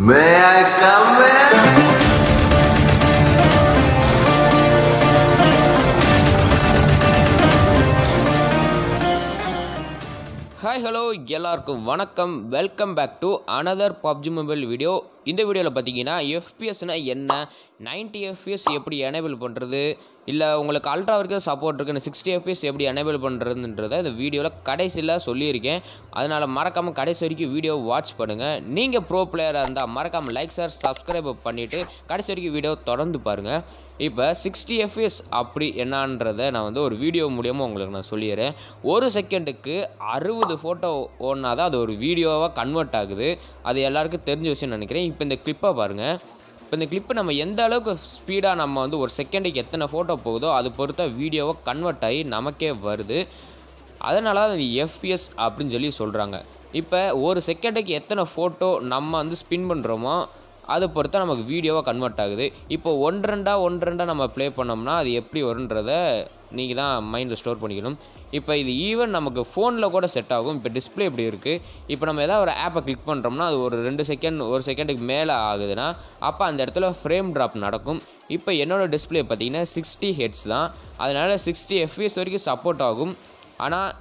May I come in? Hi, hello, எல்லாருக்கும் வணக்கம். Welcome back to another PUBG Mobile video. இந்த வீடியோவில் பார்த்தீங்கன்னா எஃபிஎஸ்னா என்ன, 90 FPS எப்படி எனேபிள் பண்ணுறது, இல்லை உங்களுக்கு அல்ட்ரா வரைக்கும் சப்போர்ட் இருக்குன்னு 60 FPS எப்படி எனேபிள் பண்ணுறதுன்றதை இந்த வீடியோவில் கடைசியில் சொல்லியிருக்கேன். அதனால் மறக்காமல் கடைசி வரைக்கும் வீடியோ வாட்ச் பண்ணுங்கள். நீங்கள் ப்ரோ பிளேயராக இருந்தால் மறக்காமல் லைக் ஷேர் சப்ஸ்கிரைப் பண்ணிவிட்டு கடைசி வரைக்கும் வீடியோ தொடர்ந்து பாருங்கள். இப்போ 60 FPS அப்படி என்னான்றதை நான் வந்து ஒரு வீடியோ மூலியமாக உங்களுக்கு நான் சொல்லிடுறேன். ஒரு செகண்டுக்கு 60 ஃபோட்டோ ஓடினா தான் அது ஒரு வீடியோவாக கன்வெர்ட் ஆகுது. அது எல்லாருக்கும் தெரிஞ்ச விஷயம் நினைக்கிறேன். இப்போ இந்த கிளிப்பை பாருங்கள். இப்போ இந்த கிளிப்பு நம்ம எந்த அளவுக்கு ஸ்பீடாக நம்ம வந்து ஒரு செகண்டுக்கு எத்தனை ஃபோட்டோ போகுதோ அது பொறுத்த வீடியோவை கன்வெர்ட் ஆகி நமக்கே வருது. அதனால தான் இந்த எஃபிஎஸ் அப்படின்னு சொல்லி சொல்கிறாங்க. இப்போ ஒரு செகண்டுக்கு எத்தனை ஃபோட்டோ நம்ம வந்து ஸ்பின் பண்ணுறோமோ அதை பொறுத்த நமக்கு வீடியோவாக கன்வெர்ட் ஆகுது. இப்போ ஒன்று ரெண்டாக நம்ம ப்ளே பண்ணோம்னா அது எப்படி வருன்றத நீங்கள் தான் மைண்டில் ஸ்டோர் பண்ணிக்கணும். இப்போ இது ஈவன் நமக்கு ஃபோனில் கூட செட் ஆகும். இப்போ டிஸ்பிளே இப்படி இருக்குது. இப்போ நம்ம எதாவது ஒரு ஆப்பை கிளிக் பண்ணுறோம்னா அது ஒரு 2 செகண்டுக்கு மேலே ஆகுதுன்னா அப்போ அந்த இடத்துல ஃப்ரேம் ட்ராப் நடக்கும். இப்போ என்னோடய டிஸ்பிளே பார்த்திங்கன்னா 60 Hz தான். அதனால் 60 FPS வரைக்கும் சப்போர்ட் ஆகும். ஆனால்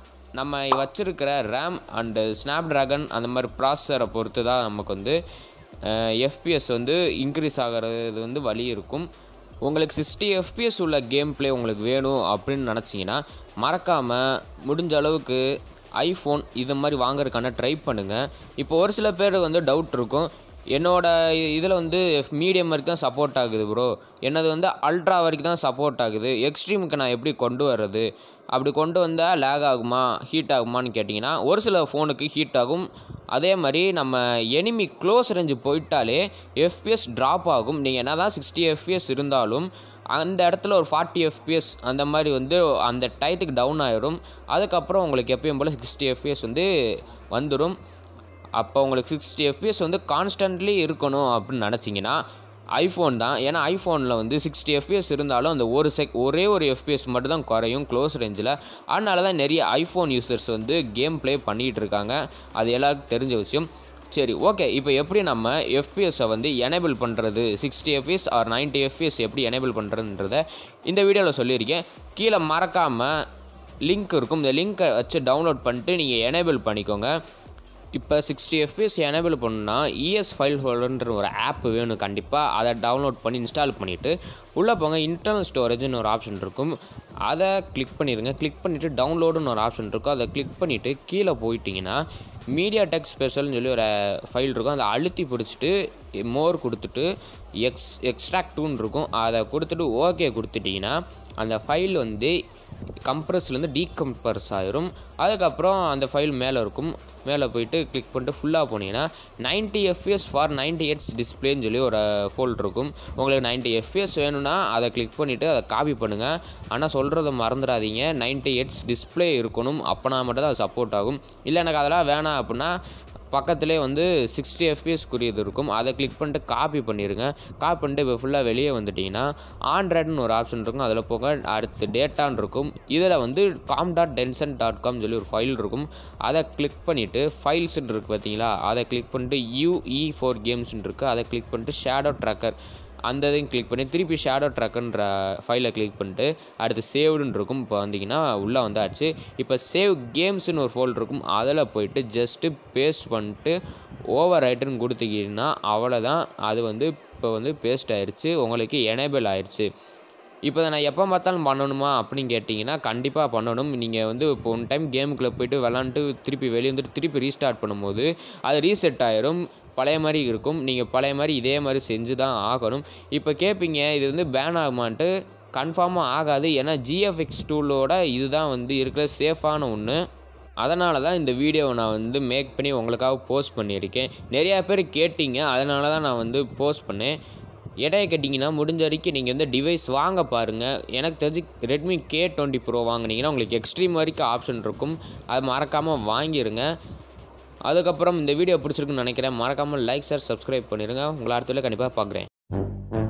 நம்ம வச்சுருக்கிற ரேம் அண்டு ஸ்னாப்ட்ராகன் அந்த மாதிரி ப்ராசஸரை பொறுத்து தான் நமக்கு வந்து எஃபிஎஸ் வந்து இன்க்ரீஸ் ஆகிறது வந்து வழி இருக்கும். உங்களுக்கு 60 FPS உள்ள கேம் பிளே உங்களுக்கு வேணும் அப்படின்னு நினச்சிங்கன்னா மறக்காமல் முடிஞ்ச அளவுக்கு ஐஃபோன் இது மாதிரி வாங்குறதுக்கான ட்ரை பண்ணுங்கள். இப்போ ஒரு சில பேர் வந்து டவுட் இருக்கும், என்னோடய இதில் வந்து மீடியம் வரைக்கும் தான் சப்போர்ட் ஆகுது ப்ரோ, என்னது வந்து அல்ட்ரா வரைக்கும் தான் சப்போர்ட் ஆகுது, எக்ஸ்ட்ரீமுக்கு நான் எப்படி கொண்டு வர்றது, அப்படி கொண்டு வந்தால் லேக் ஆகுமா ஹீட் ஆகுமான்னு கேட்டிங்கன்னா ஒரு சில ஃபோனுக்கு ஹீட் ஆகும். அதே மாதிரி நம்ம எனிமி க்ளோஸ் ரேஞ்சு போயிட்டாலே எஃபிஎஸ் ட்ராப் ஆகும். நீங்கள் என்ன தான் 60 FPS இருந்தாலும் அந்த இடத்துல ஒரு 40 FPS அந்த மாதிரி வந்து அந்த டயத்துக்கு டவுன் ஆகிடும். அதுக்கப்புறம் உங்களுக்கு எப்பயும் போல் 60 FPS வந்து வந்துடும். அப்போ உங்களுக்கு 60 FPS வந்து கான்ஸ்டன்ட்லி இருக்கணும் அப்படின்னு நினச்சிங்கன்னா ஐஃபோன் தான். ஏன்னா ஐஃபோனில் வந்து 60 FPS இருந்தாலும் அந்த ஒரே ஒரு எஃபிஎஸ் மட்டும் தான் குறையும் க்ளோஸ் ரேஞ்சில். அதனால தான் நிறைய ஐஃபோன் யூசர்ஸ் வந்து கேம் ப்ளே பண்ணிகிட்டு இருக்காங்க. அது எல்லாருக்கும் தெரிஞ்ச விஷயம். சரி, ஓகே. இப்போ எப்படி நம்ம எஃபிஎஸை வந்து எனேபிள் பண்ணுறது, 60 FPS ஆர் 90 FPS எப்படி எனேபிள் பண்ணுறதுன்றதை இந்த வீடியோவில் சொல்லியிருக்கேன். கீழே மறக்காமல் லிங்க் இருக்கும். இந்த லிங்க்கை வச்சு டவுன்லோட் பண்ணிட்டு நீங்கள் எனேபிள் பண்ணிக்கோங்க. இப்போ 60 FPS எனேபிள் பண்ணுன்னா ES ஃபைல் ஹோல்டர்ன்ற ஒரு ஆப் வேணும் கண்டிப்பாக. அதை டவுன்லோட் பண்ணி இன்ஸ்டால் பண்ணிவிட்டு உள்ளே போங்க. இன்டர்னல் ஸ்டோரேஜ்னு ஒரு ஆப்ஷன் இருக்கும், அதை கிளிக் பண்ணிடுங்க. கிளிக் பண்ணிவிட்டு டவுன்லோடுன்னு ஒரு ஆப்ஷன் இருக்கும், அதை கிளிக் பண்ணிவிட்டு கீழே போயிட்டிங்கன்னா மீடியா டெக் ஸ்பெஷல்னு சொல்லி ஒரு ஃபைல் இருக்கும். அதை அழுத்தி பிடிச்சிட்டு மோர் கொடுத்துட்டு எக்ஸ்ட்ராக்டுன்னு இருக்கும், அதை கொடுத்துட்டு ஓகே கொடுத்துட்டிங்கன்னா அந்த ஃபைல் வந்து கம்ப்ரஸ்லேருந்து டீகம்ப்ரஸ் ஆயிரும். அதுக்கப்புறம் அந்த ஃபைல் மேலே இருக்கும். மேலே போயிட்டு கிளிக் பண்ணிட்டு ஃபுல்லாக போனீங்கன்னா 90 FPS ஃபார் 90 Hz டிஸ்பிளேன்னு சொல்லி ஒரு ஃபோல்ட் இருக்கும். உங்களுக்கு 90 FPS வேணும்னா அதை கிளிக் பண்ணிவிட்டு அதை காப்பி பண்ணுங்கள். ஆனால் சொல்கிறத மறந்துடாதீங்க, 90 Hz டிஸ்பிளே இருக்கணும். அப்போனா மட்டும் தான் சப்போர்ட் ஆகும். இல்லை எனக்கு அதெல்லாம் வேணாம் அப்படின்னா பக்கத்துலேயே வந்து 60 FPS இருக்கும், அதை கிளிக் பண்ணிட்டு காப்பி பண்ணிடுங்க. காப்பி பண்ணிட்டு இப்போ ஃபுல்லாக வெளியே வந்துட்டிங்கன்னா ஆண்ட்ராய்டுன்னு ஒரு ஆப்ஷன் இருக்கும், அதில் போக அடுத்து டேட்டான்னு இருக்கும். இதில் வந்து com.denson.com சொல்லி ஒரு ஃபைல் இருக்கும், அதை கிளிக் பண்ணிவிட்டு ஃபைல்ஸ்ன்னு இருக்குது பார்த்தீங்களா, அதை கிளிக் பண்ணிட்டு UE4 Games இருக்குது, அதை கிளிக் பண்ணிட்டு ஷேடோ ட்ராக்கர் அந்த இதையும் கிளிக் பண்ணி திருப்பி ஷேடோ ட்ராக்குன்ற ஃபைலை கிளிக் பண்ணிட்டு அடுத்து சேவ்டுன்னு இருக்கும். இப்போ வந்தீங்கன்னா உள்ளே வந்தாச்சு. இப்போ சேவ் கேம்ஸ்ன்னு ஒரு ஃபோல்ட் இருக்கும், அதில் போய்ட்டு ஜஸ்ட்டு பேஸ்ட் பண்ணிட்டு ஓவர் ரைட்டுன்னு கொடுத்துக்கிட்டிங்கன்னா அவ்வளோதான். அது வந்து இப்போ வந்து பேஸ்ட் ஆகிடுச்சு, உங்களுக்கு எனேபிள் ஆகிடுச்சு. இப்போ நான் எப்போ பார்த்தாலும் பண்ணணுமா அப்படின்னு கேட்டிங்கன்னா கண்டிப்பாக பண்ணணும். நீங்கள் வந்து இப்போ ஒன் டைம் கேமுக்குள்ளே போய்ட்டு விளாண்டு திருப்பி வெளியே வந்துட்டு திருப்பி ரீஸ்டார்ட் பண்ணும்போது அது ரீசெட் ஆகிரும், பழைய மாதிரி இருக்கும். நீங்கள் பழைய மாதிரி இதே மாதிரி செஞ்சு தான் ஆகணும். இப்போ கேட்பீங்க இது வந்து பேன் ஆகுமான்ட்டு, கன்ஃபார்மாக ஆகாது. ஏன்னா GFX டூலோட இதுதான் வந்து இருக்கிற சேஃபான ஒன்று. அதனால தான் இந்த வீடியோவை நான் வந்து மேக் பண்ணி உங்களுக்காக போஸ்ட் பண்ணியிருக்கேன். நிறையா பேர் கேட்டிங்க, அதனால தான் நான் வந்து போஸ்ட் பண்ணேன். இடையை கேட்டிங்கன்னா முடிஞ்ச வரைக்கும் நீங்கள் வந்து டிவைஸ் வாங்க பாருங்கள். எனக்கு தெரிஞ்சு ரெட்மி K20 Pro வாங்கினீங்கன்னா உங்களுக்கு எக்ஸ்ட்ரீம் வரைக்கும் ஆப்ஷன் இருக்கும், அது மறக்காமல் வாங்கிடுங்க. அதுக்கப்புறம் இந்த வீடியோ பிடிச்சிருக்குன்னு நினைக்கிறேன். மறக்காமல் லைக் ஷேர் சப்ஸ்கிரைப் பண்ணிடுங்க. உங்களை அடுத்த வீடியோவில் கண்டிப்பாக பார்க்குறேன்.